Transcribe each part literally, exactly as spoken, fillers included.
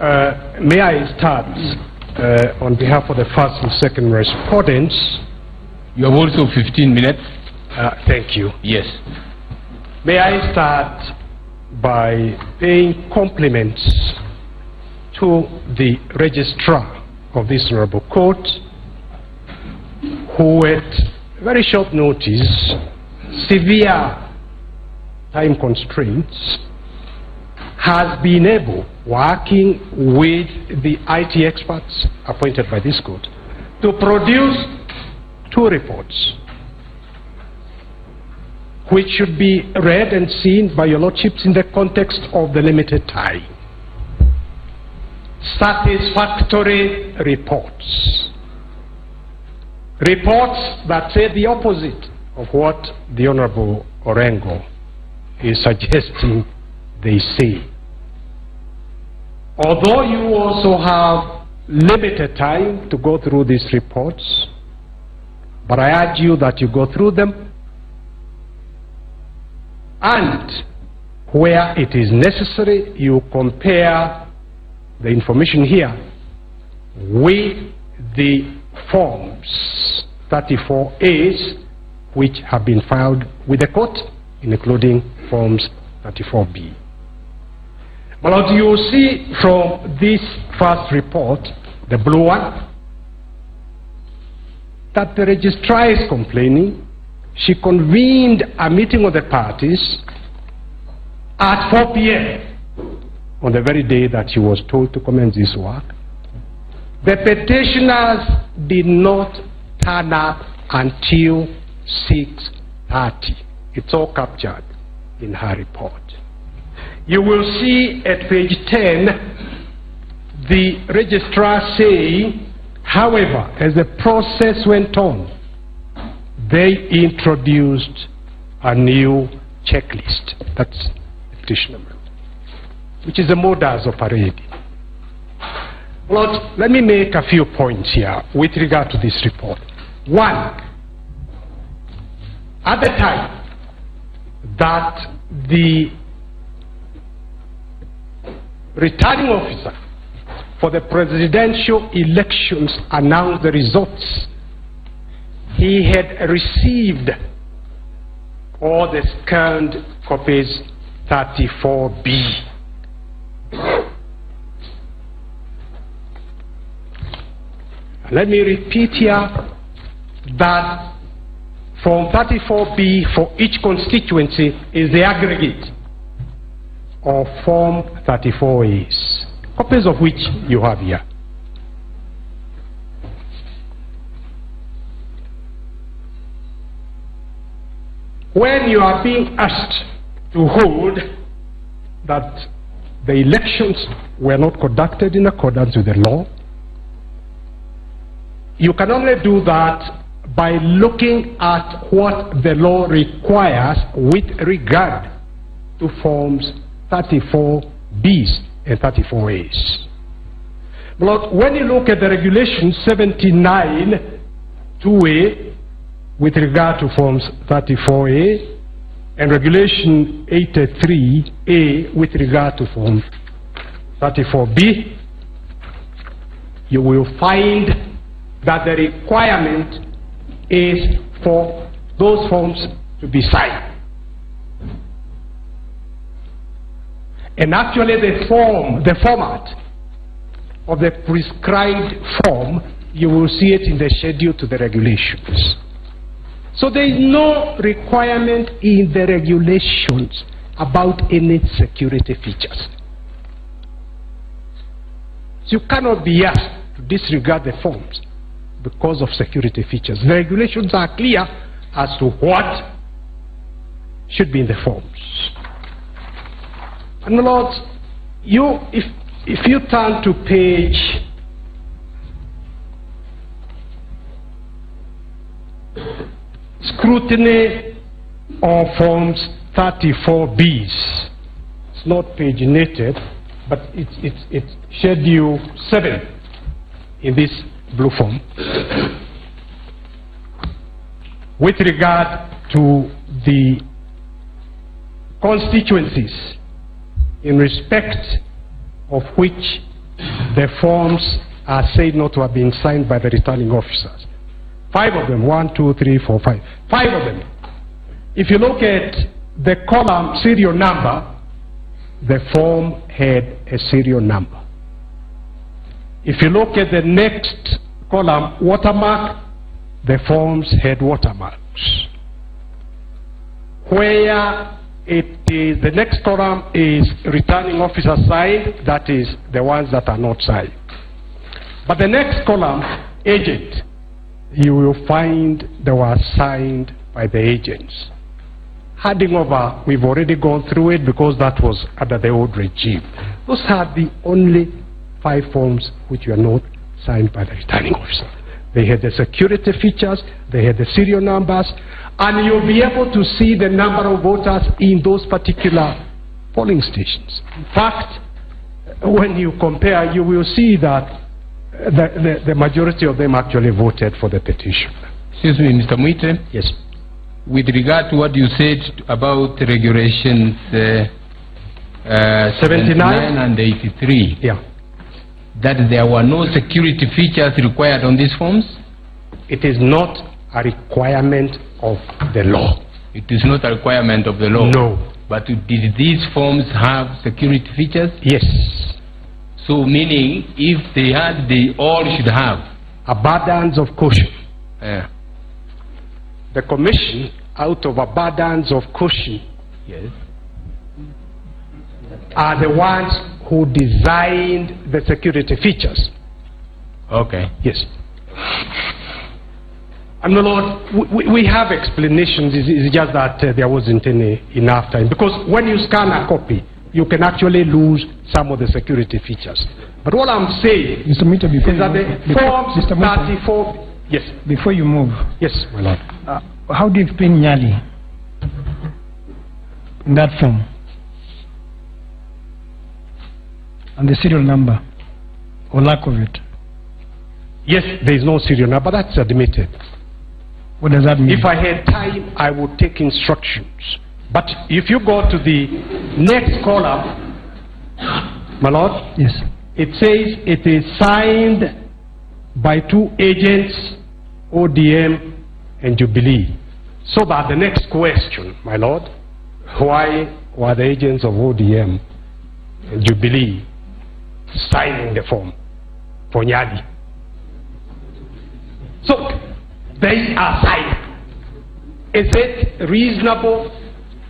Uh, may I start uh, on behalf of the first and second respondents? You have also fifteen minutes. Uh, thank you. Yes. May I start by paying compliments to the registrar of this honorable court, who at very short notice, severe time constraints, has been able, working with the I T experts appointed by this court, to produce two reports, which should be read and seen by your lordships in the context of the limited time. Satisfactory reports. Reports that say the opposite of what the Honorable Orengo is suggesting they say. Although you also have limited time to go through these reports, but I urge you that you go through them, and where it is necessary, you compare the information here with the forms thirty-four A's which have been filed with the court, including forms thirty-four B. But as you see from this first report, the blue one, that the registrar is complaining, she convened a meeting of the parties at four P M on the very day that she was told to commence this work. The petitioners did not turn up until six thirty. It's all captured in her report. You will see at page ten, the registrar saying, however, as the process went on, they introduced a new checklist. That's petition number, which is the modus operandi. Lord, let me make a few points here with regard to this report. One, at the time that the returning officer for the presidential elections announced the results, he had received all the scanned copies thirty-four B. Let me repeat here that from thirty-four B for each constituency is the aggregate of form thirty-four A's, copies of which you have here. When you are being asked to hold that the elections were not conducted in accordance with the law, you can only do that by looking at what the law requires with regard to forms thirty-four B's and thirty-four A's. But when you look at the regulation seventy-nine two A with regard to forms thirty-four A and regulation eighty-three A with regard to form thirty-four B, you will find that the requirement is for those forms to be signed. And actually the form, the format of the prescribed form, you will see it in the schedule to the regulations. So there is no requirement in the regulations about any security features. So you cannot be asked to disregard the forms because of security features. The regulations are clear as to what should be in the forms. And my lords, you, if, if you turn to page scrutiny of forms thirty-four B's, it's not paginated, but it's, it's, it's schedule seven in this blue form with regard to the constituencies in respect of which the forms are said not to have been signed by the returning officers. Five of them, one, two, three, four, five. Five of them. If you look at the column serial number, the form had a serial number. If you look at the next column, watermark, the forms had watermarks. Where it is, the next column is returning officer signed, that is the ones that are not signed. But the next column, agent, you will find they were signed by the agents. Handing over, we've already gone through it because that was under the old regime. Those are the only five forms which were not signed by the returning officer. They had the security features, they had the serial numbers, and you'll be able to see the number of voters in those particular polling stations. In fact, when you compare, you will see that the, the, the majority of them actually voted for the petition. Excuse me, Mister Mwite. Yes. With regard to what you said about regulations uh, uh, seventy-nine and eighty-three. Yeah. That there were no security features required on these forms? It is not a requirement of the law. It is not a requirement of the law? No. But did these forms have security features? Yes. So meaning, if they had, they all should have? Abundance of caution. Yeah. The Commission, out of abundance of caution, yes, are the ones who designed the security features. Okay. Yes. And the Lord, we, we have explanations, it's, it's just that uh, there wasn't any enough time. Because when you scan a copy, you can actually lose some of the security features. But what I'm saying, Mister Mita, is that the forms thirty-four... Yes. Before you move, yes, my Lord. Uh, how do you explain Nyali in that form and the serial number or lack of it? Yes, there is no serial number. That's admitted. What does that mean? If I had time, I would take instructions. But if you go to the next column, my Lord, yes, it says it is signed by two agents, O D M and Jubilee. So that the next question, my Lord, why were the agents of O D M and Jubilee signing the form for Nyali? So they are signed. Is it reasonable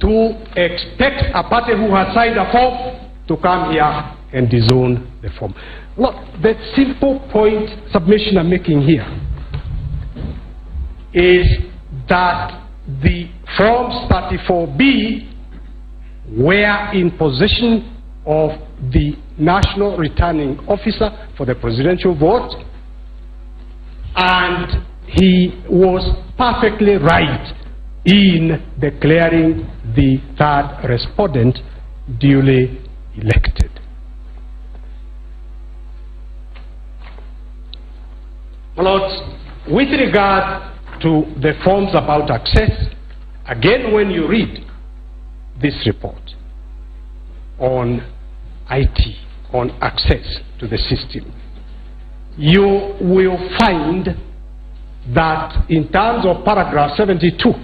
to expect a party who has signed a form to come here and disown the form? Look, the simple point submission I'm making here is that the forms thirty-four B were in possession of the national returning officer for the presidential vote, and he was perfectly right in declaring the third respondent duly elected. Lord, with regard to the forms about access, again, when you read this report on I T, on access to the system, you will find that in terms of paragraph seventy-two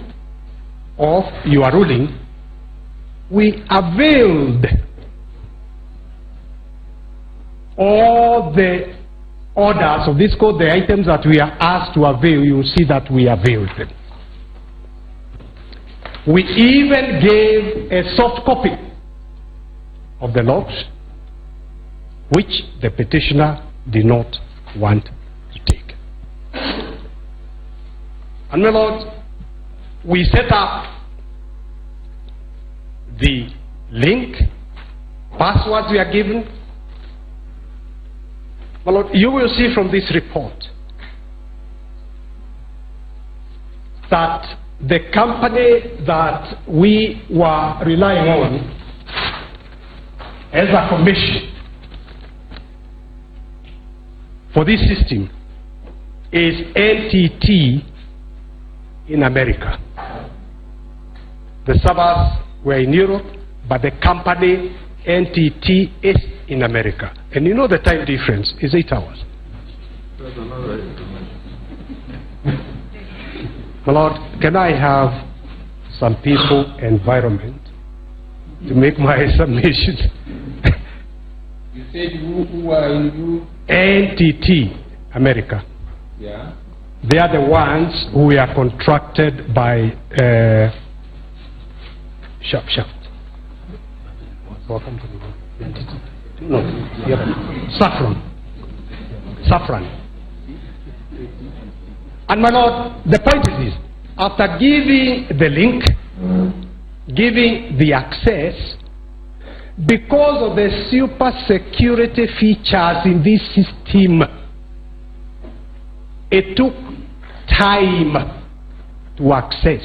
of your ruling, we availed all the orders of this code, the items that we are asked to avail. You will see that we availed them. We even gave a soft copy of the logs, which the petitioner did not want to take. And my Lord, we set up the link, passwords we are given. My Lord, you will see from this report that the company that we were relying on as a commission for this system is N T T in America. The servers were in Europe, but the company N T T is in America. And you know the time difference is eight hours. My Lord, can I have some peaceful environment to make my submission? You said who, who are you? N T T, America. Yeah. They are the ones who are contracted by uh, Sharp Sharp. Welcome to the N T T. No, yep. Saffron. Saffron. And my Lord, the point is this. After giving the link, giving the access, because of the super security features in this system, it took time to access.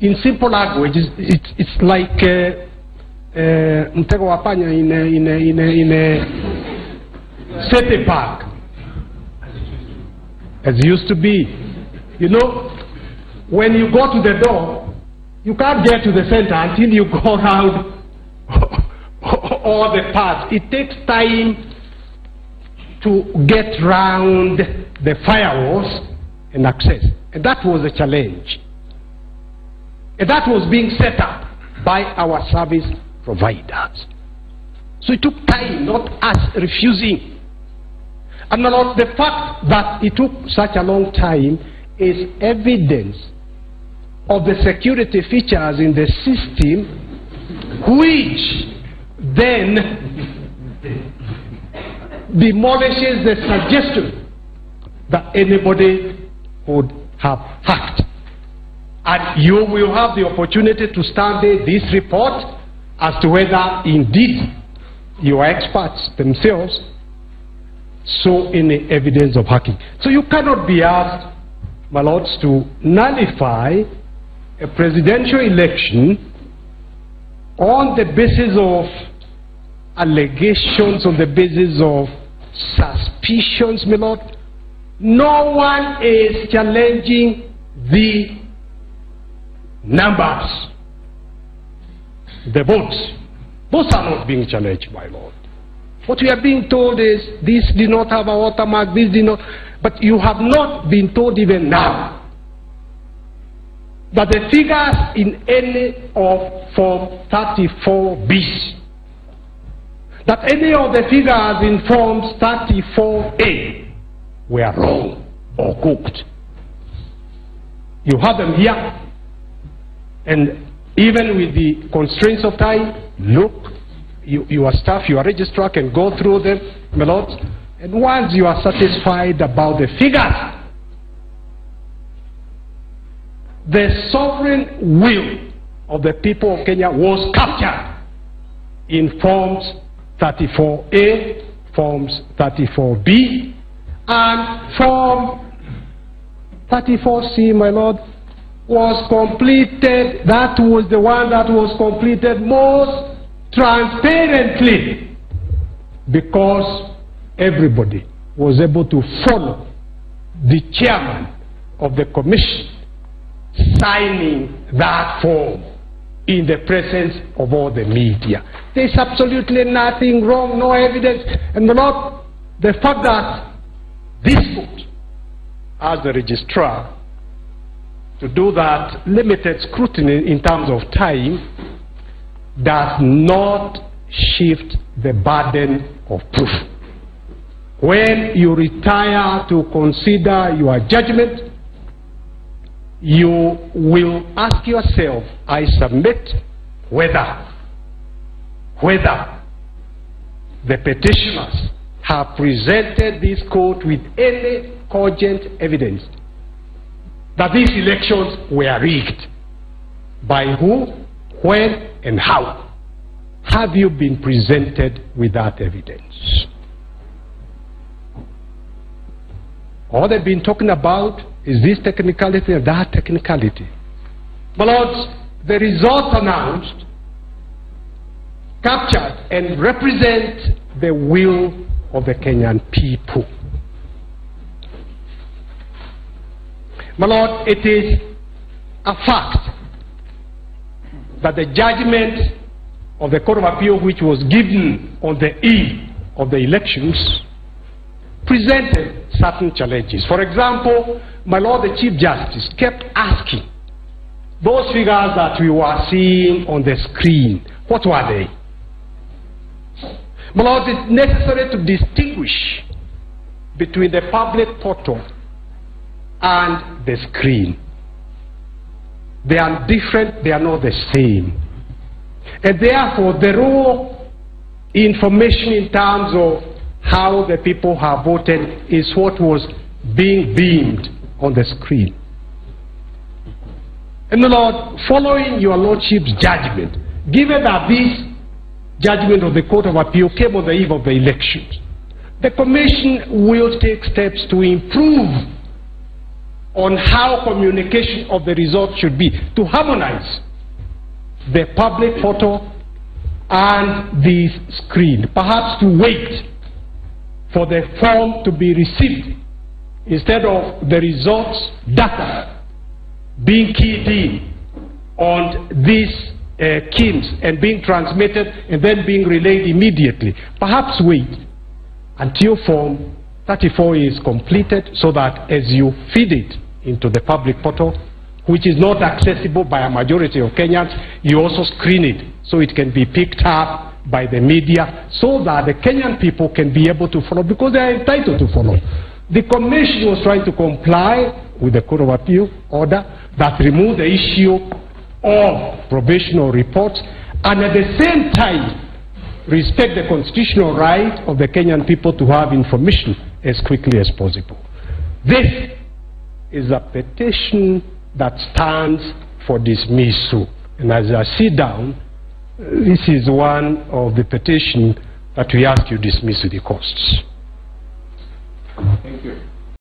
In simple language, it's, it's like Mtego Wapanya in a, in a, in a, in a city park, as it used to be. You know, when you go to the door, you can't get to the center until you go around all the paths. It takes time to get round the firewalls and access. And that was a challenge. And that was being set up by our service providers. So it took time, not us refusing. And not the fact that it took such a long time is evidence of the security features in the system, which then demolishes the suggestion that anybody would have hacked. And you will have the opportunity to study this report as to whether indeed your experts themselves saw any evidence of hacking. So you cannot be asked, my lords, to nullify a presidential election on the basis of allegations, on the basis of suspicions, my lord. No one is challenging the numbers, the votes. Those are not being challenged, my lord. What we are being told is, this did not have a watermark, this did not. But you have not been told even now that the figures in any of Form thirty-four B's, that any of the figures in Forms thirty-four A were wrong or cooked. You have them here. And even with the constraints of time, look. You, your staff, your registrar can go through them, my lord, and once you are satisfied about the figures, the sovereign will of the people of Kenya was captured in Forms thirty-four A, Forms thirty-four B, and Form thirty-four C, my lord, was completed. That was the one that was completed most transparently, because everybody was able to follow the chairman of the commission signing that form in the presence of all the media. There is absolutely nothing wrong, no evidence. And not the fact that this vote, as the registrar, to do that limited scrutiny in terms of time, does not shift the burden of proof. When you retire to consider your judgment, you will ask yourself, I submit, whether, whether the petitioners have presented this court with any cogent evidence that these elections were rigged. By who? When and how? Have you been presented with that evidence? All they've been talking about is this technicality and that technicality. My lords, the results announced captured and represent the will of the Kenyan people. My lord, it is a fact that the judgment of the Court of Appeal, which was given on the eve of the elections presented certain challenges. For example, my Lord the Chief Justice kept asking, those figures that we were seeing on the screen, what were they? My Lord, it's necessary to distinguish between the public portal and the screen. They are different, they are not the same. And therefore, the raw information in terms of how the people have voted is what was being beamed on the screen. And the Lord, following your Lordship's judgment, given that this judgment of the Court of Appeal came on the eve of the elections, the Commission will take steps to improve on how communication of the results should be, to harmonize the public portal and the screen, perhaps to wait for the form to be received instead of the results data being keyed in on these uh, K I Ms and being transmitted and then being relayed immediately. Perhaps wait until form thirty-four is completed so that as you feed it into the public portal, which is not accessible by a majority of Kenyans, you also screen it so it can be picked up by the media so that the Kenyan people can be able to follow, because they are entitled to follow. The Commission was trying to comply with the Court of Appeal order that removed the issue of probational reports and at the same time respect the constitutional right of the Kenyan people to have information as quickly as possible. This is a petition that stands for dismissal. And as I sit down, this is one of the petitions that we ask you dismiss with the costs. Thank you.